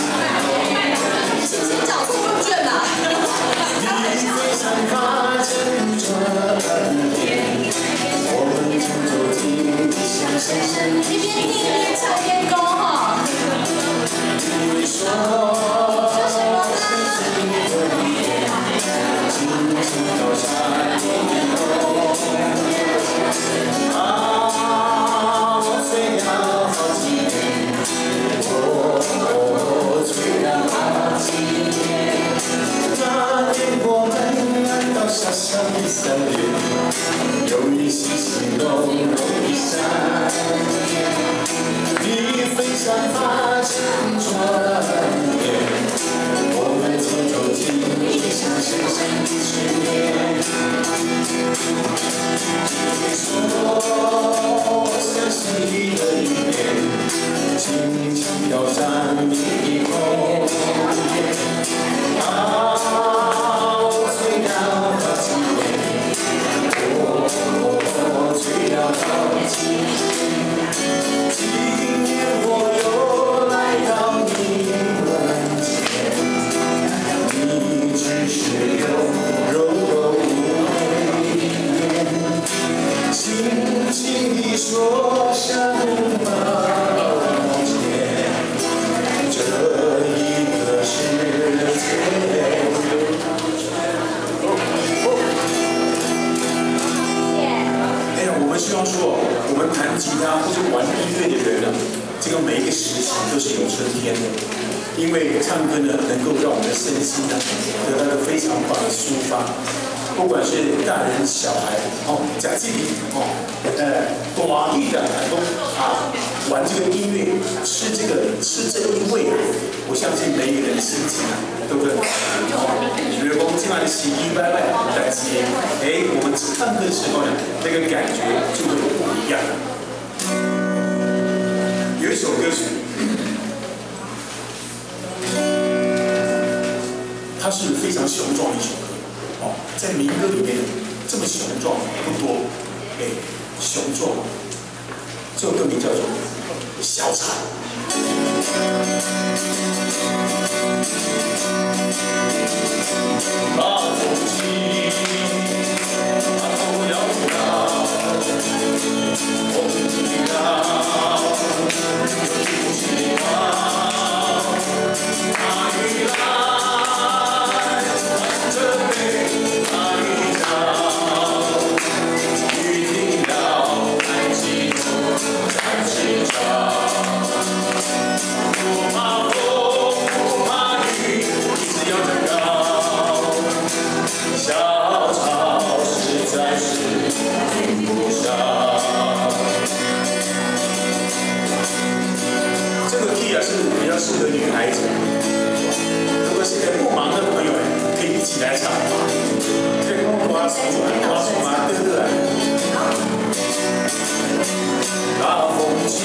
大风起。